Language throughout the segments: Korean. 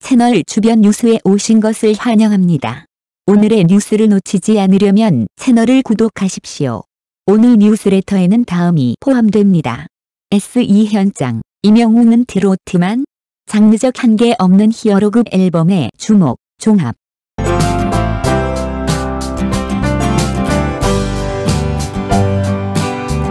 채널 주변 뉴스에 오신 것을 환영합니다. 오늘의 뉴스를 놓치지 않으려면 채널을 구독하십시오. 오늘 뉴스레터에는 다음이 포함됩니다. S2 현장, 임영웅은 트로트만, 장르적 한계 없는 히어로급 앨범의 주목, 종합.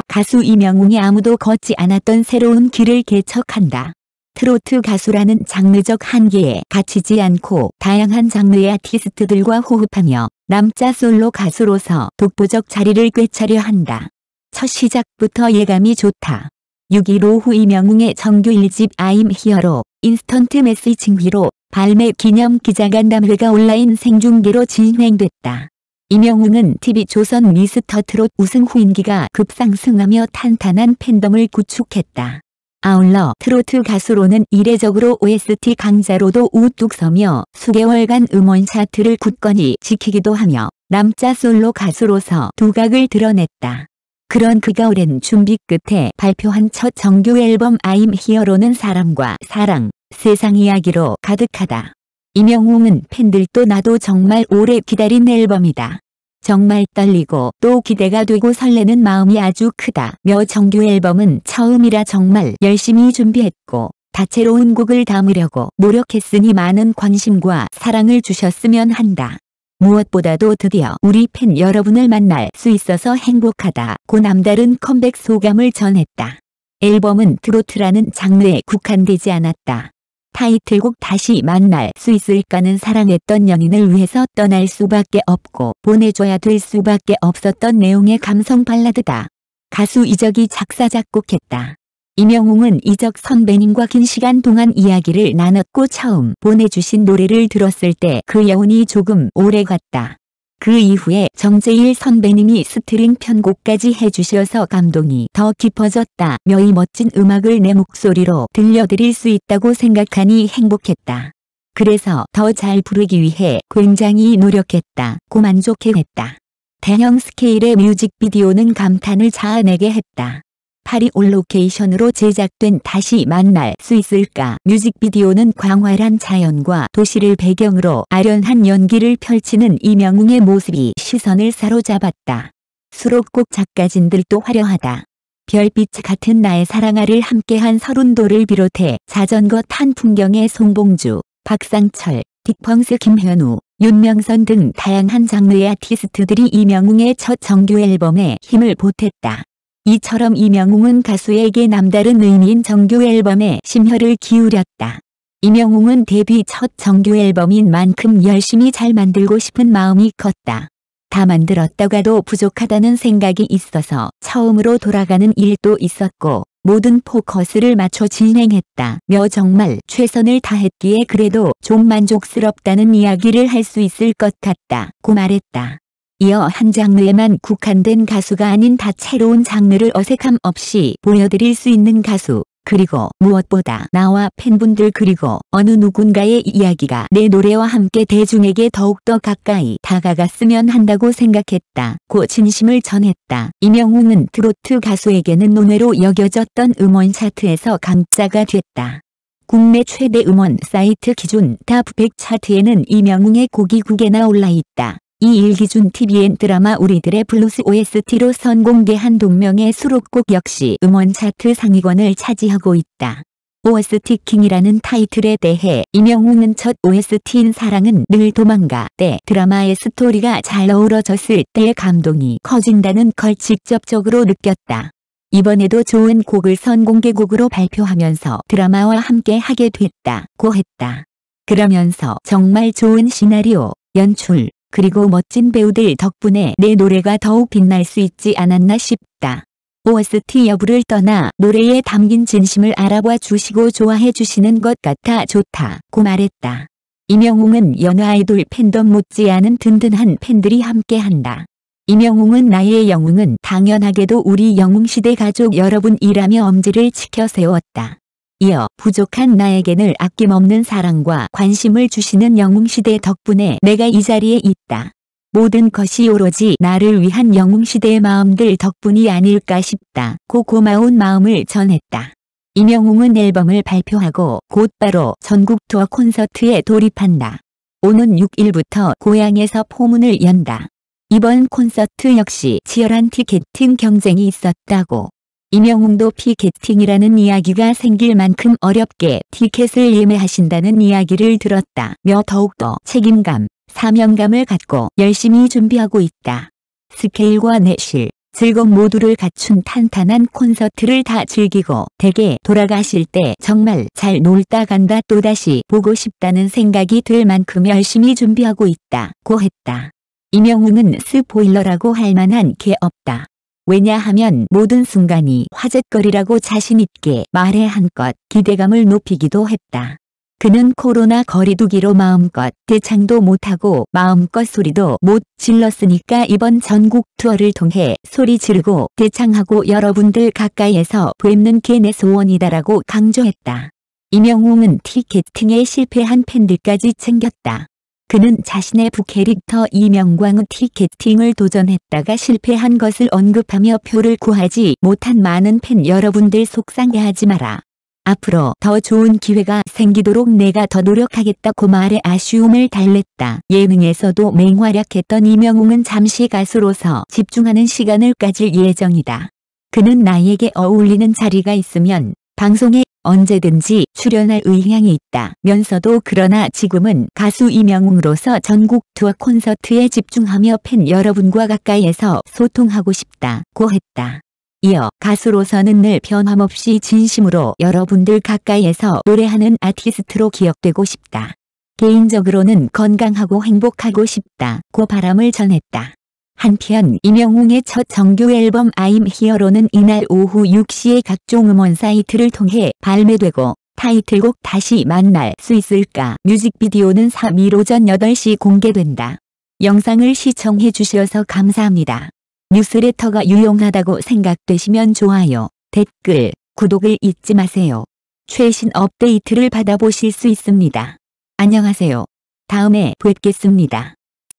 가수 임영웅이 아무도 걷지 않았던 새로운 길을 개척한다. 트로트 가수라는 장르적 한계에 갇히지 않고 다양한 장르의 아티스트들과 호흡하며 남자 솔로 가수로서 독보적 자리를 꿰차려 한다. 첫 시작부터 예감이 좋다. 6일 오후 임영웅의 정규 1집 IM 히어로 인스턴트 메시징휘로 발매 기념 기자간담회가 온라인 생중계로 진행됐다. 임영웅은 TV 조선 미스터트롯 우승 후 인기가 급상승하며 탄탄한 팬덤을 구축했다. 아울러 트로트 가수로는 이례적으로 OST 강자로도 우뚝 서며 수개월간 음원 차트를 굳건히 지키기도 하며 남자 솔로 가수로서 두각을 드러냈다. 그런 그가 오랜 준비 끝에 발표한 첫 정규 앨범 I'm Hero는 사람과 사랑, 세상 이야기로 가득하다. 임영웅은 팬들도 나도 정말 오래 기다린 앨범이다. 정말 떨리고 또 기대가 되고 설레는 마음이 아주 크다며 정규 앨범은 처음이라 정말 열심히 준비했고 다채로운 곡을 담으려고 노력했으니 많은 관심과 사랑을 주셨으면 한다. 무엇보다도 드디어 우리 팬 여러분을 만날 수 있어서 행복하다고 남다른 컴백 소감을 전했다. 앨범은 트로트라는 장르에 국한되지 않았다. 타이틀곡 다시 만날 수 있을까는 사랑했던 연인을 위해서 떠날 수밖에 없고 보내줘야 될 수밖에 없었던 내용의 감성 발라드다. 가수 이적이 작사 작곡했다. 임영웅은 이적 선배님과 긴 시간 동안 이야기를 나눴고 처음 보내주신 노래를 들었을 때 그 여운이 조금 오래갔다. 그 이후에 정재일 선배님이 스트링 편곡까지 해주셔서 감동이 더 깊어졌다며 이 멋진 음악을 내 목소리로 들려드릴 수 있다고 생각하니 행복했다. 그래서 더 잘 부르기 위해 굉장히 노력했다고 만족해했다. 대형 스케일의 뮤직비디오는 감탄을 자아내게 했다. 파리 올로케이션으로 제작된 다시 만날 수 있을까 뮤직비디오는 광활한 자연과 도시를 배경으로 아련한 연기를 펼치는 임영웅의 모습이 시선을 사로잡았다. 수록곡 작가진들도 화려하다. 별빛 같은 나의 사랑아를 함께한 서른도를 비롯해 자전거 탄 풍경의 송봉주, 박상철, 딕펑스 김현우, 윤명선 등 다양한 장르의 아티스트들이 임영웅의 첫 정규 앨범에 힘을 보탰다. 이처럼 임영웅은 가수에게 남다른 의미인 정규 앨범에 심혈을 기울였다. 임영웅은 데뷔 첫 정규 앨범인 만큼 열심히 잘 만들고 싶은 마음이 컸다. 다 만들었다가도 부족하다는 생각이 있어서 처음으로 돌아가는 일도 있었고 모든 포커스를 맞춰 진행했다며 정말 최선을 다했기에 그래도 좀 만족스럽다는 이야기를 할 수 있을 것 같다고 말했다. 이어 한 장르에만 국한된 가수가 아닌 다채로운 장르를 어색함 없이 보여드릴 수 있는 가수, 그리고 무엇보다 나와 팬분들 그리고 어느 누군가의 이야기가 내 노래와 함께 대중에게 더욱더 가까이 다가갔으면 한다고 생각했다고 진심을 전했다. 임영웅은 트로트 가수에게는 논외로 여겨졌던 음원 차트에서 강자가 됐다. 국내 최대 음원 사이트 기준 탑 100 차트에는 임영웅의 곡이 9개나 올라있다. 2일 기준 TVN 드라마 우리들의 블루스 OST로 선공개한 동명의 수록곡 역시 음원 차트 상위권을 차지하고 있다. OST킹이라는 타이틀에 대해 임영웅은 첫 OST인 사랑은 늘 도망가 때 드라마의 스토리가 잘 어우러졌을 때의 감동이 커진다는 걸 직접적으로 느꼈다. 이번에도 좋은 곡을 선공개곡으로 발표하면서 드라마와 함께 하게 됐다고 했다. 그러면서 정말 좋은 시나리오, 연출, 그리고 멋진 배우들 덕분에 내 노래가 더욱 빛날 수 있지 않았나 싶다. OST 여부를 떠나 노래에 담긴 진심을 알아봐 주시고 좋아해 주시는 것 같아 좋다고 말했다. 임영웅은 연하 아이돌 팬덤 못지않은 든든한 팬들이 함께한다. 임영웅은 나의 영웅은 당연하게도 우리 영웅시대 가족 여러분이라며 엄지를 치켜 세웠다. 이어 부족한 나에게는 아낌없는 사랑과 관심을 주시는 영웅시대 덕분에 내가 이 자리에 있다. 모든 것이 오로지 나를 위한 영웅시대의 마음들 덕분이 아닐까 싶다고 고마운 마음을 전했다. 임영웅은 앨범을 발표하고 곧바로 전국 투어 콘서트에 돌입한다. 오는 6일부터 고향에서 포문을 연다. 이번 콘서트 역시 치열한 티켓팅 경쟁이 있었다고. 임영웅도 피켓팅이라는 이야기가 생길 만큼 어렵게 티켓을 예매하신다는 이야기를 들었다며 더욱더 책임감, 사명감을 갖고 열심히 준비하고 있다. 스케일과 내실, 즐거움 모두를 갖춘 탄탄한 콘서트를 다 즐기고 댁에 돌아가실 때 정말 잘 놀다 간다 또다시 보고 싶다는 생각이 들 만큼 열심히 준비하고 있다고 했다. 임영웅은 스포일러라고 할 만한 게 없다. 왜냐하면 모든 순간이 화제거리라고 자신있게 말해 한껏 기대감을 높이기도 했다. 그는 코로나 거리두기로 마음껏 대창도 못하고 마음껏 소리도 못 질렀으니까 이번 전국 투어를 통해 소리 지르고 대창하고 여러분들 가까이에서 뵙는 게 내 소원이다라고 강조했다. 임영웅은 티켓팅에 실패한 팬들까지 챙겼다. 그는 자신의 부캐릭터 이명광의 티켓팅을 도전했다가 실패한 것을 언급하며 표를 구하지 못한 많은 팬 여러분들 속상해하지 마라. 앞으로 더 좋은 기회가 생기도록 내가 더 노력하겠다고 말해 아쉬움을 달랬다. 예능에서도 맹활약했던 임영웅은 잠시 가수로서 집중하는 시간을 가질 예정이다. 그는 나에게 어울리는 자리가 있으면 방송에 언제든지 출연할 의향이 있다면서도 그러나 지금은 가수 임영웅으로서 전국 투어 콘서트에 집중하며 팬 여러분과 가까이에서 소통하고 싶다고 했다. 이어 가수로서는 늘 변함없이 진심으로 여러분들 가까이에서 노래하는 아티스트로 기억되고 싶다. 개인적으로는 건강하고 행복하고 싶다고 바람을 전했다. 한편 임영웅의 첫 정규 앨범 I'm HERO는 이날 오후 6시에 각종 음원 사이트를 통해 발매되고 타이틀곡 다시 만날 수 있을까 뮤직비디오는 3일 오전 8시 공개된다. 영상을 시청해 주셔서 감사합니다. 뉴스레터가 유용하다고 생각되시면 좋아요, 댓글, 구독을 잊지 마세요. 최신 업데이트를 받아보실 수 있습니다. 안녕하세요. 다음에 뵙겠습니다.